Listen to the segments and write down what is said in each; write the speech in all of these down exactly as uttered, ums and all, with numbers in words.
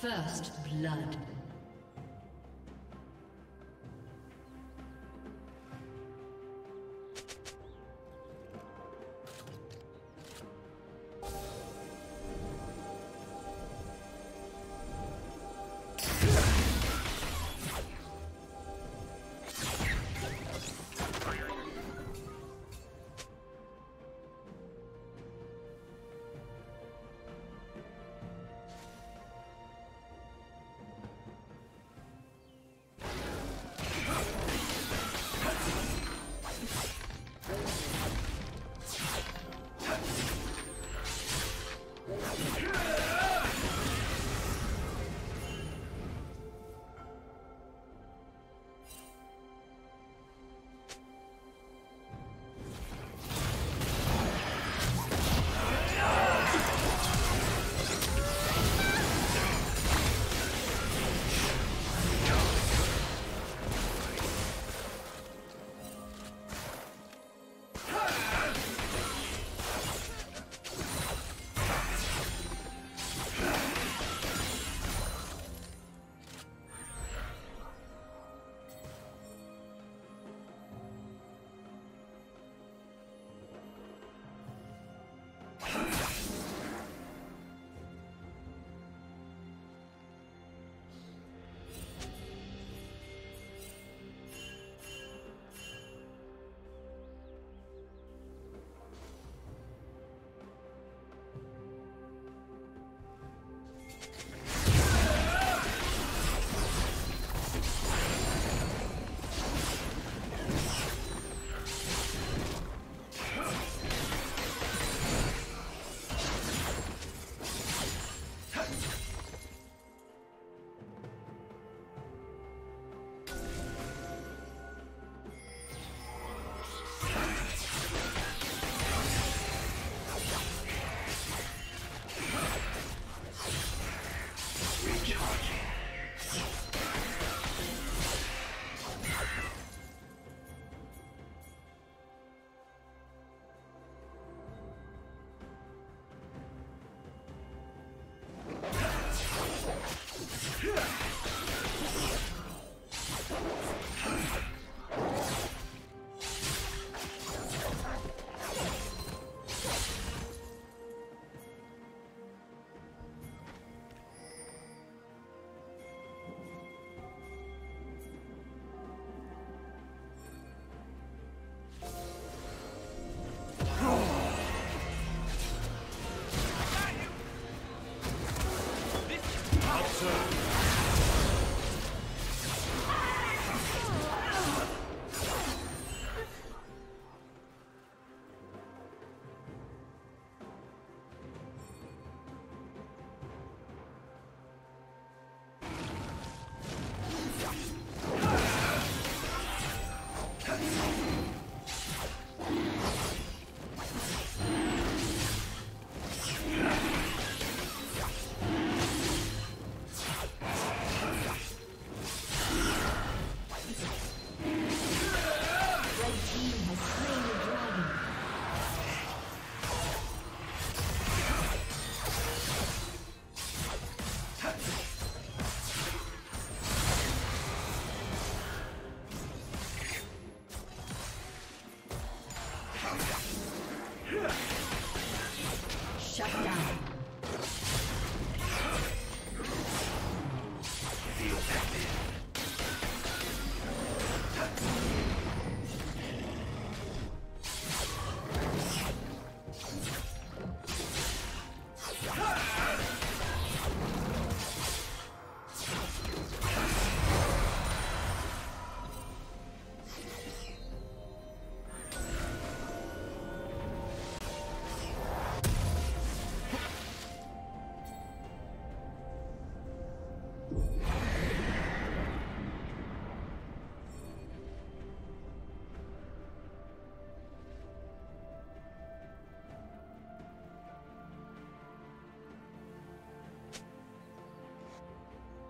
First blood.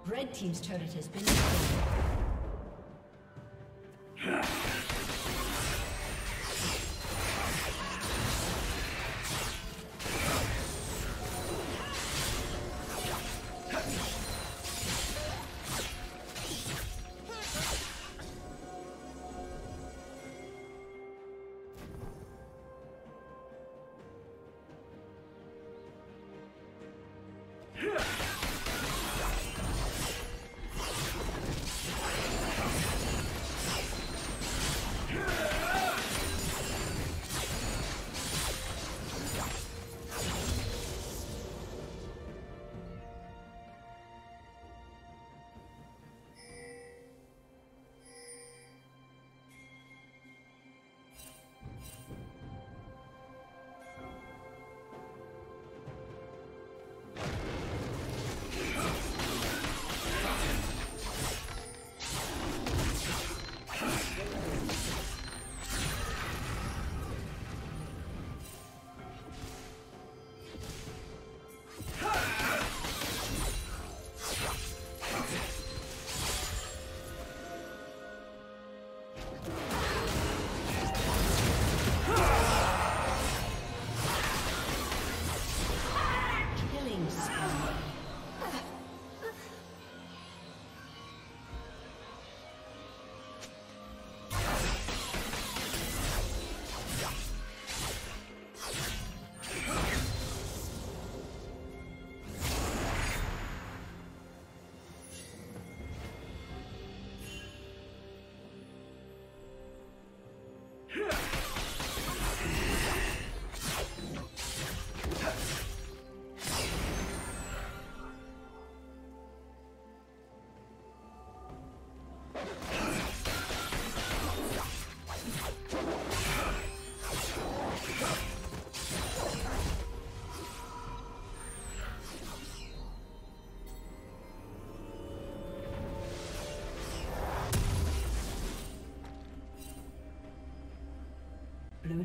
Red team's turret has been destroyed. Blue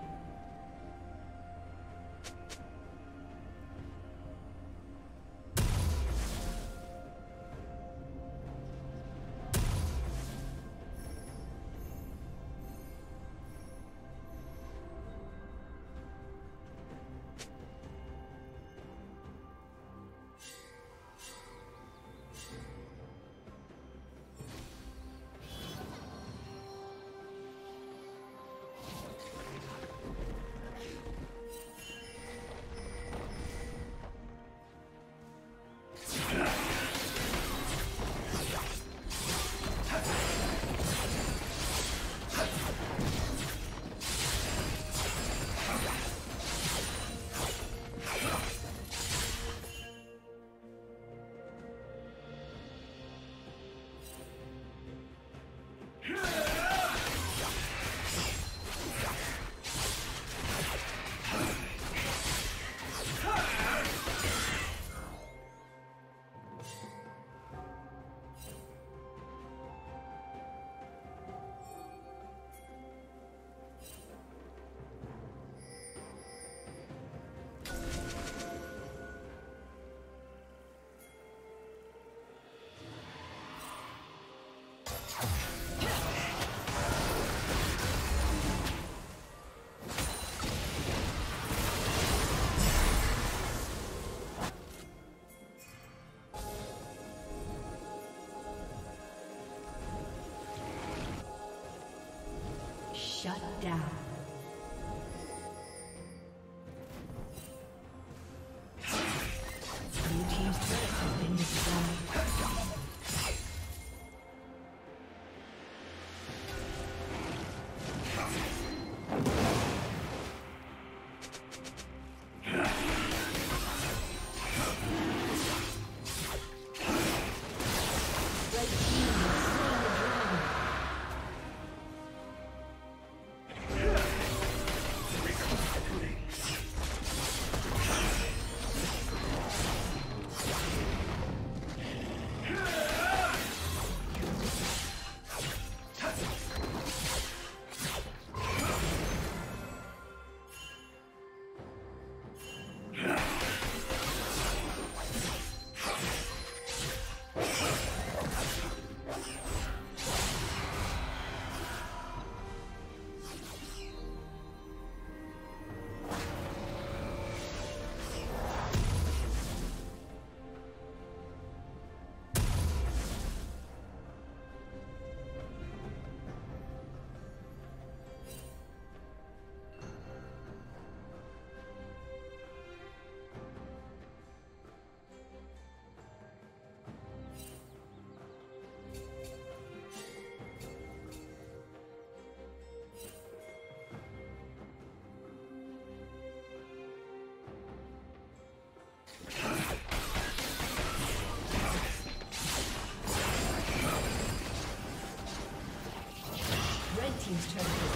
Shut down. Blue team's turret has been destroyed. He's trying to do yeah.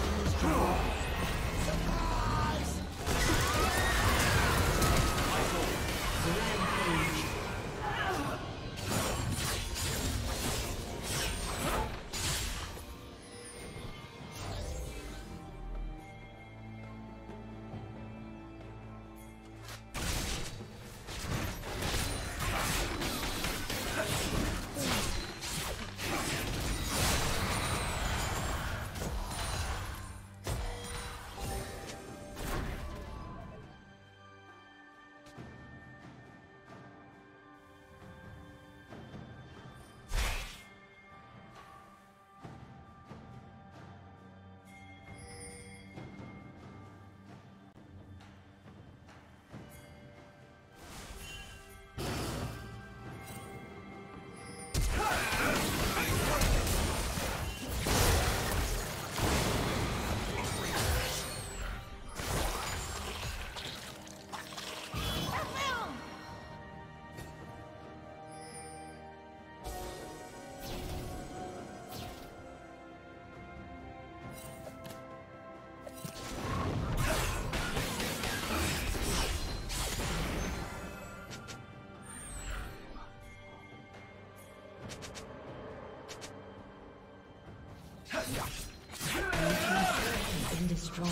destroyed.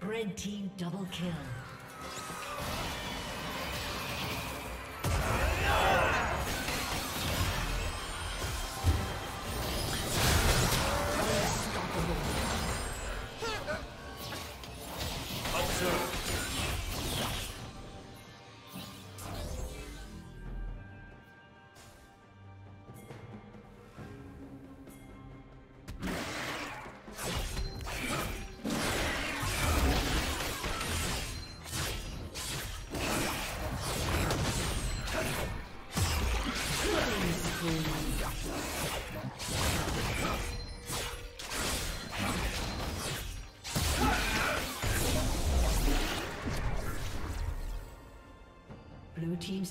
Red team double kill. Blue team's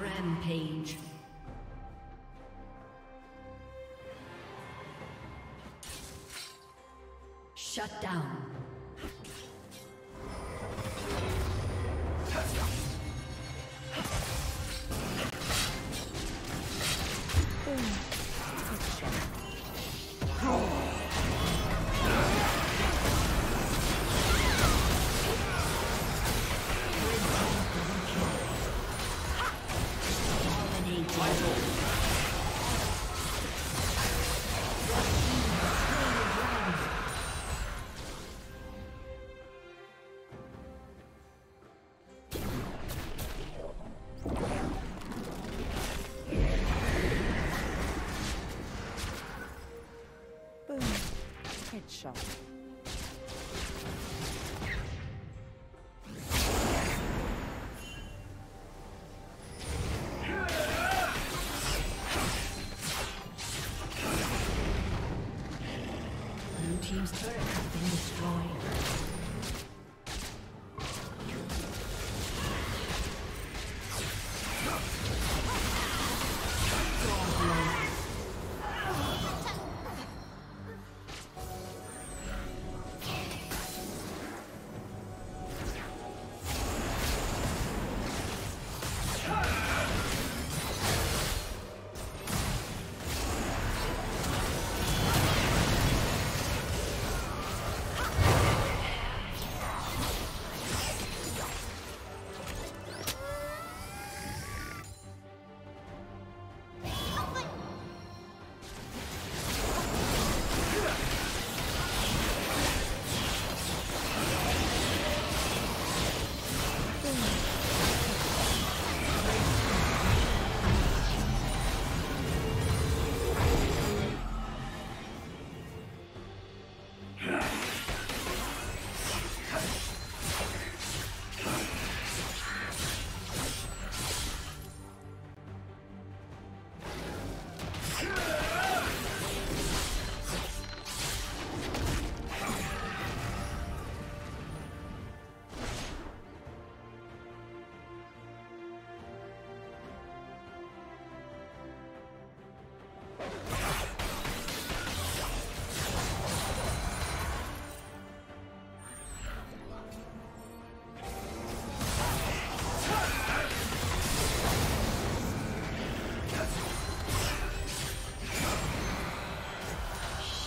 Rampage. Shut down. Shot. Blue team's turret has been destroyed.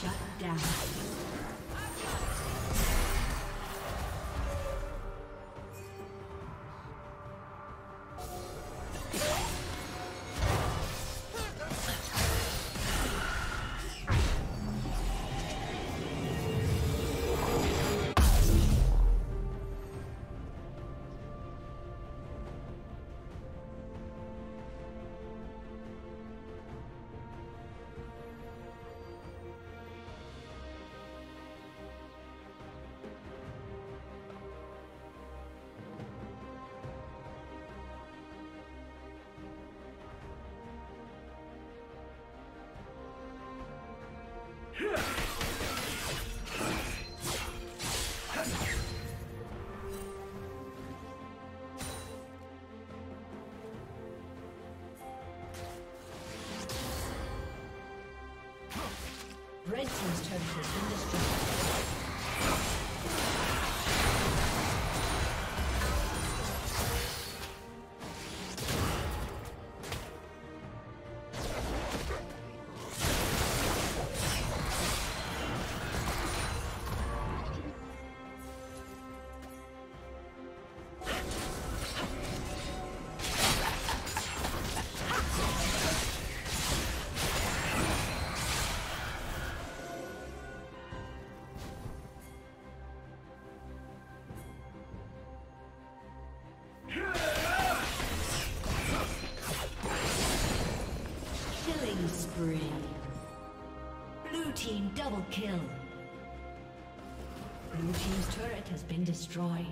Shut down. Red Team's turret has been destroyed. Double kill. Blue Team's turret has been destroyed.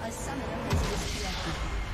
A summoner has disconnected.